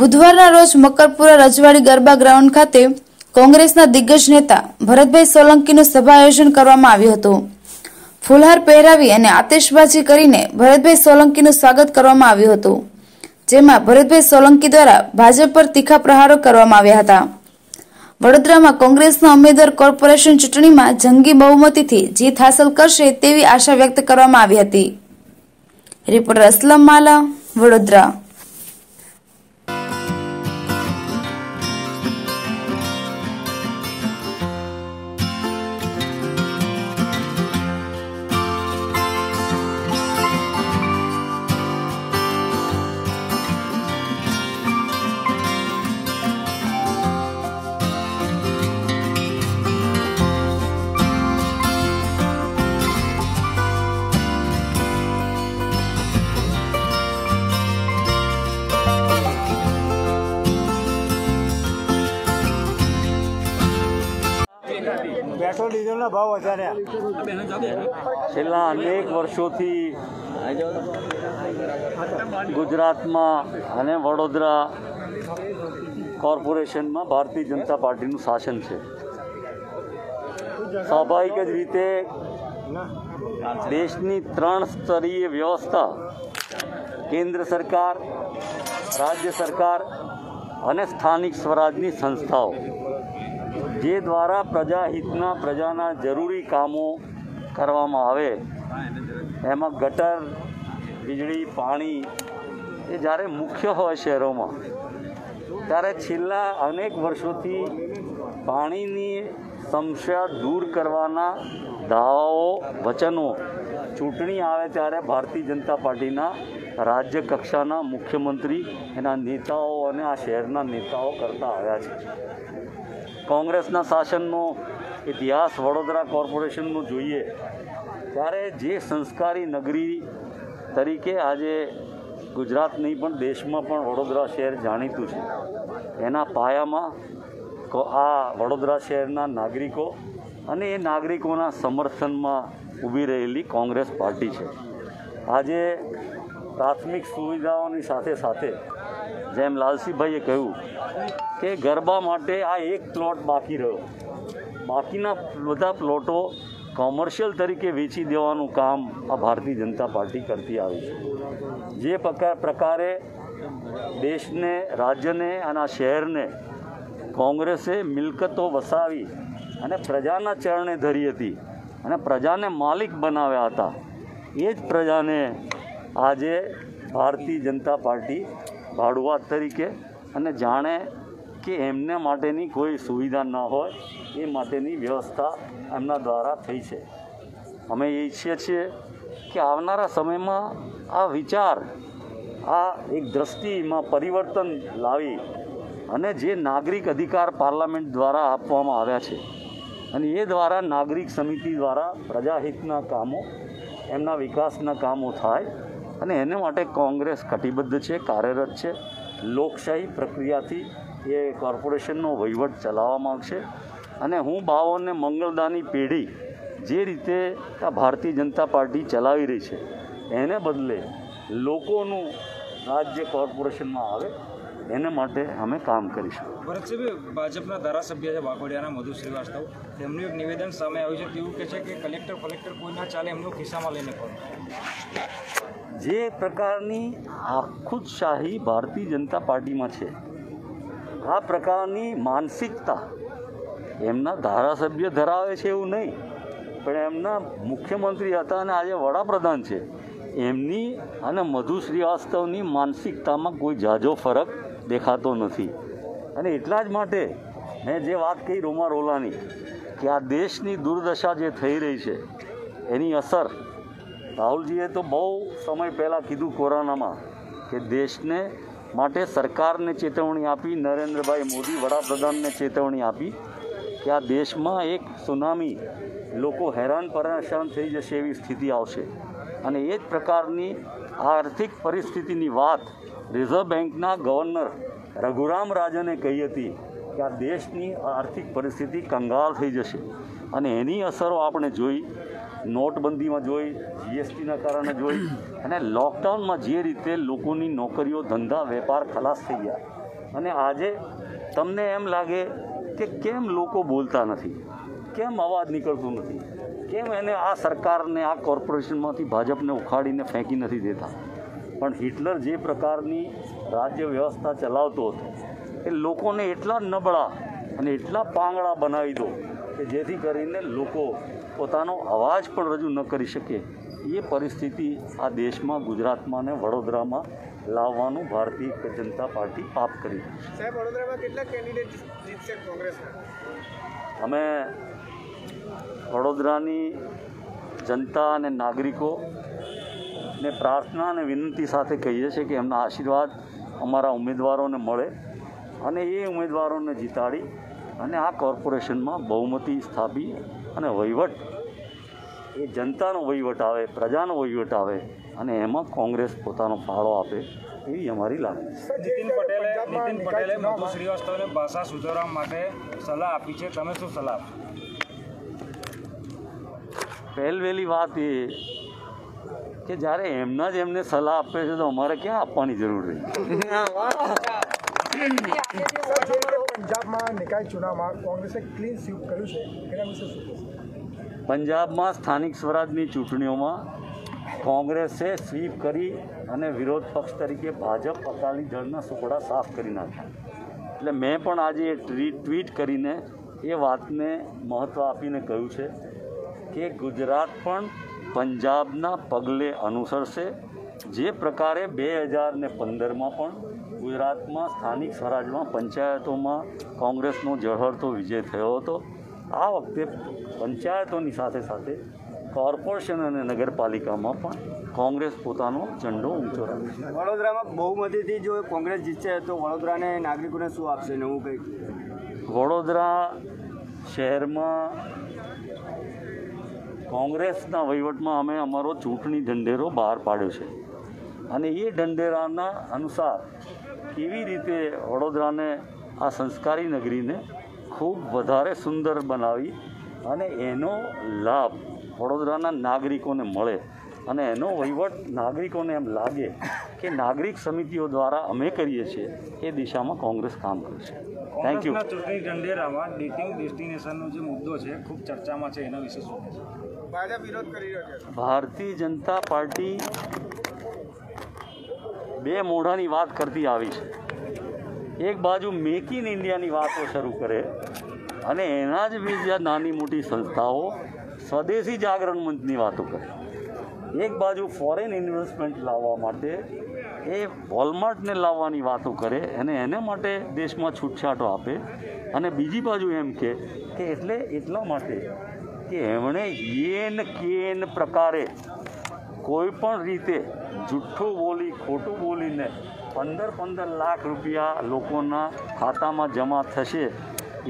बुधवारना रोज मकरपुरा रजवाड़ी गरबा ग्राउंड खाते कांग्रेसना दिग्गज नेता भरतभाई सोलंकीનું સભા આયોજન કરવામાં આવ્યું હતું। ફૂલહાર પહેરાવી અને આતશબાજી કરીને ભરતભાઈ સોલંકીનું સ્વાગત કરવામાં આવ્યું હતું, જેમાં ભરતભાઈ સોલંકી દ્વારા ભાજપ પર તીખા પ્રહારો કરવામાં આવ્યા હતા। વડોદરામાં કોંગ્રેસના ઉમેદવાર કોર્પોરેશન ચૂંટણીમાં જંગી બહુમતીથી જીત હાંસલ કરશે તેવી આશા વ્યક્ત કરવામાં આવી હતી। Reporter Aslam Mala, Vadodara. Petrol diesel भाव छेल्ला अनेक वर्षों थी गुजरात में वडोदरा कॉर्पोरेशन में भारतीय जनता पार्टी नु शासन है। स्वाभाविक ज रीते देश की त्रण स्तरीय व्यवस्था केन्द्र सरकार, राज्य सरकार और स्थानिक स्वराजनी संस्थाओं जे द्वारा प्रजाहितना प्रजाना जरूरी कामों करवामां आवे, एमां गटर, वीजळी, पाणी ए जारे मुख्य होय शहरों में, त्यारे छेल्ला अनेक वर्षोथी पाणीनी समस्या दूर करवाना दावाओ वचनों चूंटणी आवे त्यारे भारतीय जनता पार्टीना राज्य कक्षाना मुख्यमंत्री एना नेताओ अने आ शहेरना नेताओ करता आव्या छे। कांग्रेसना शासननो इतिहास वडोदरा कॉर्पोरेशननो जोईए त्यारे जे संस्कारी नगरी तरीके आजे गुजरात नहीं पण देशमां पण वडोदरा शहर जाणीतुं छे, एना पायामां आ वडोदरा शहरना नागरिको अने ए नागरिकोना समर्थनमां ऊभी रहेली कांग्रेस पार्टी छे। आजे प्राथमिक सुविधाओनी साथे साथे जेम लालसीभाईए कह्युं के गरबा माटे आ एक प्लॉट बाकी रह्यो, बाकीना बधा प्लॉटों कॉमर्शियल तरीके वेची देवानुं काम आ भारतीय जनता पार्टी करती आवी छे। जे प्रकारे देश ने, राज्य ने अने शहर ने कांग्रेसे मिलकतों वसावी अने प्रजाना चरणे धरी हती अने प्रजाने मालिक बनाव्या हता, ए ज प्रजाने आजे भारतीय जनता पार्टी भाड़ुआत तरीके अने जाणे कि एमने माटेनी कोई सुविधा न होय ए माटेनी व्यवस्था एमना द्वारा थई छे। अमे ईच्छीए छीए कि आवनारा समयमां आ विचार आ एक दृष्टिमां परिवर्तन लावी अने जे नागरिक अधिकार पार्लामेंट द्वारा आपवामां आव्या छे अने ए द्वारा नागरिक समिति द्वारा प्रजाहितना कामों एमना विकासना कामों थाय अने एने माटे कांग्रेस कटिबद्ध छे, कार्यरत छे। लोकशाही प्रक्रियाथी ये कॉर्पोरेशननो वहीवट चलावा मांगशे अने हूँ बावोने मंगलदानी पेढ़ी जे रीते आ भारतीय जनता पार्टी चलावी रही छे एने बदले लोकोनु राज्य कॉर्पोरेशन में आवे एने माटे अमे काम करीशुं। भरतभाई भाजपना धारासभ्य छे वाकोडियाना मधु श्रीवास्तव, तेमनुं एक निवेदन सामे आव्युं छे, तेवुं कहे छे के कलेक्टर कोई ना चाले एमनो खिस्सामां लईने फरो। जे प्रकारनी आखुदशाही भारतीय जनता पार्टी में छे आ प्रकारनी मानसिकता एमना धारासभ्य धरावे छे एवुं नहीं, पण एमना मुख्यमंत्री हता अने आजे वडाप्रधान छे, एमनी अने मधु श्रीवास्तवनी मानसिकतामां कोई जाजो फरक देखातो नथी अने एटला ज माटे मैं जे वात कही रोमा रोलानी के आ देशनी दुर्दशा जे थई रही छे एनी असर राहुलजीए तो बहु समय पहेला कीधुं कोरोनामां के देशने माटे सरकार ने चेतवनी आपी, नरेन्द्र भाई मोदी वडाप्रधान ने चेतवनी आपी कि आ देश में एक सुनामी लोको हैरान परेशान थई जशे एवी स्थिति आवशे अने ए ज प्रकारनी आर्थिक परिस्थितिनी वात रिजर्व बेंकना गवर्नर रघुराम राजने कही हती कि आ देश की आर्थिक परिस्थिति कंगाल थी जैसे एनी असरो आपणे जोई, नोटबंदी में जोई, जीएसटी ना कारणे जोई अने लॉकडाउन में जे रीते लोकोनी नौकरीओ धंधा वेपार खलास थी गया अने आजे तमने एम लागे कि केम लोको बोलता नथी, केम अवाज नीकळतो नथी, केम एने आ सरकार ने आ कॉर्पोरेशन मांथी भाजपने उखाड़ीने फेंकी नथी देता। पण हिटलर जे प्रकारनी राज्य व्यवस्था चलावतो हतो ए लोकोने एटला नबळा अने एटला पांगळा बनावी दो कि जेथी करीने लोको पोतानो अवाज पण रजू न करी शके। ये परिस्थिति आ देश में गुजरात में ने वडोदरा में लाववानुं भारतीय जनता पार्टी पाप करी। साहेब वडोदरा में केटला कैंडिडेट जीतशे कोंग्रेस? अमे वडोदरानी जनता ने नागरिकों ने प्रार्थना ने विनती साथे कहीए छे कि एमना आशीर्वाद अमारा उम्मीदवारों ने मळे अने ए उम्मीदवारों ने जीताड़ी अने आ कॉर्पोरेशन में बहुमती स्थापी अने वहीवट ए जनतानो वहीवट आवे, प्रजानो वहीवट आवे अने एमां कोंग्रेस पोतानो फाळो आपे एवी अमारी लागणी छे। नितिन पटेले मधु श्रीवास्तवने भाषा सुधारवा माटे सलाह आपी छे, तमे शुं सलाह आपशो? पहेलवेली वात ए के ज्यारे एमना ज एमने सलाह आपे छे तो अमारे क्यां आपवानी जरूर रही। पंजाब में निकाय चुनाव में कांग्रेसे क्लीन स्वीप करू छे, एना विषे शुं कहेशो? पंजाब में स्थानिक स्वराजनी चूंटणीओ में कांग्रेसे स्वीप करी अने विरोध पक्ष तरीके भाजप अकाली दळना सुपड़ा साफ करी नाख्या। एटले मैं पण आजे ट्वीट करीने ए वातने महत्व आपीने कह्युं छे कि गुजरात पण पंजाबना पगले अनुसरशे। जे प्रकारे 2015 में गुजरात में स्थानिक स्वराज में पंचायतों में कांग्रेसनो जहरतो विजय थयो हतो, आ वखते पंचायतोनी साथे साथे कॉर्पोरेशन अने नगरपालिका में कांग्रेस पोतानो झंडो ऊंचो राखे छे। वडोदरा में बहुमतीथी जो कांग्रेस जीतशे तो वडोदरा ने नागरिकों ने शुं आपशे? नवुं कई वडोदरा शहर में कांग्रेसना वहीवट में अमे अमारो चूंटणी ढंढेरो बहार पाड्यो छे अने ये ढंढेराना अनुसार केवी रीते वडोदरा ने आ संस्कारी नगरी ने खूब वधारे सुंदर बनावी अने एनो लाभ वडोदराना नागरिकोने मळे अने एनो वहीवट नागरिकोने एम लागे कि नागरिक समितिओ द्वारा अमे करीए छे ए दिशामां कांग्रेस काम करे छे। Thank you. चूंटणी ढंढेरामां डेटिंग डेस्टिनेशननो जे मुद्दो छे खूब चर्चामां छे, एना विषे शुं कहेशो? भारतीय जनता पार्टी बे मोढ़ानी बात करती आई है। एक बाजू मेक इन इंडिया की बातों शुरू करे अने एना ज बीजा नानी मोटी संस्थाओं स्वदेशी जागरण मंच की बातों करे। एक बाजू फॉरेन इन्वेस्टमेंट लावा माटे ए वॉलमार्ट ने लाववानी बातों करे अने एने माटे देश में छूटछाटो आपे अने बीजी बाजू एम के एटले एटला माटे कि एमणे येन केन प्रकारे कोईपण रीते जूठू बोली खोटू बोलीने 15-15 लाख रुपया लोकोना खाता में जमा थशे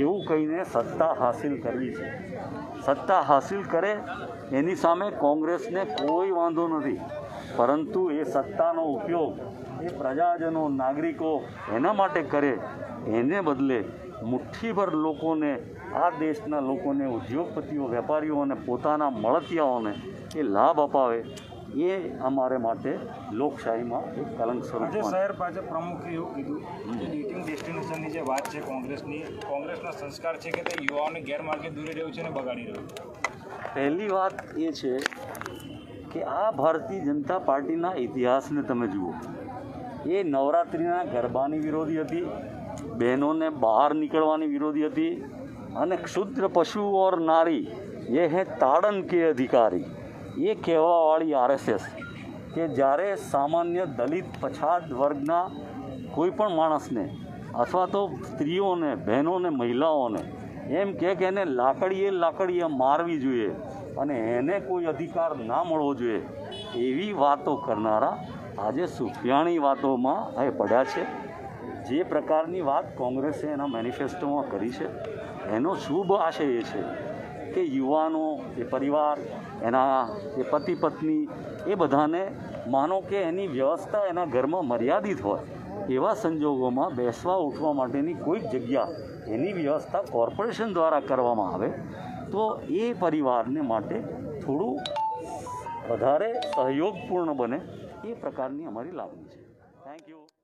एवं कहीने सत्ता हासिल करवी छे। सत्ता हासिल करे एनी सामे कांग्रेस ने कोई वांधो नथी, परंतु ए सत्तानो उपयोग ए प्रजाजनों नागरिकों एना माटे करे एने बदले मुठ्ठीभर लोगों ने आ देशना लोगों ने उद्योगपतिओ वेपारीओ ने पोताना मळतियाओने ए लाभ अपावे ये अमारे माटे लोकशाही में एक कलंक स्वरूप। शहर भाजप प्रमुखे एवुं कीधुं जे डेटिंग डेस्टिनेशननी जे वात छे कांग्रेसनी, कांग्रेसना संस्कार छे के ते युवाओने गैरमार्गे दूरी रह्यो छे ने बगाडी रह्यो। पहली बात ए छे कि आ भारतीय जनता पार्टीना इतिहास ने तमे जुओ, ये नवरात्रीना गरबानी विरोधी हती, बहनों ने बहार निकलवानी विरोधी हती अने क्षुद्र पशु और नारी ये है ताड़न के अधिकारी ये कहवावाड़ी आरएसएस के जारे सामान्य दलित पछात वर्गना कोईपण माणस ने अथवा तो स्त्रीओं ने बहनों ने महिलाओं ने एम के ने लाकड़ीए मारवी जोईए अने एने कोई अधिकार ना मळवो जोईए एवी वातो करनारा आजे सुफियाणी वातोमां ए पड्या छे। जे प्रकारनी बात कांग्रेसे एना मेनिफेस्टो में करी है एनो शुभ आशय है कि युवानों ए परिवार एना ए पति पत्नी ए बधाने मानो के एनी व्यवस्था एना घर में मर्यादित हो एवा संजोगों में बेसवा उठवा माटेनी कोई जग्या एनी व्यवस्था कॉर्पोरेशन द्वारा करवामां आवे तो ये परिवार ने माटे थोड़ू वधारे सहयोगपूर्ण बने, ये प्रकारनी अमारी लाभनी है। Thank you.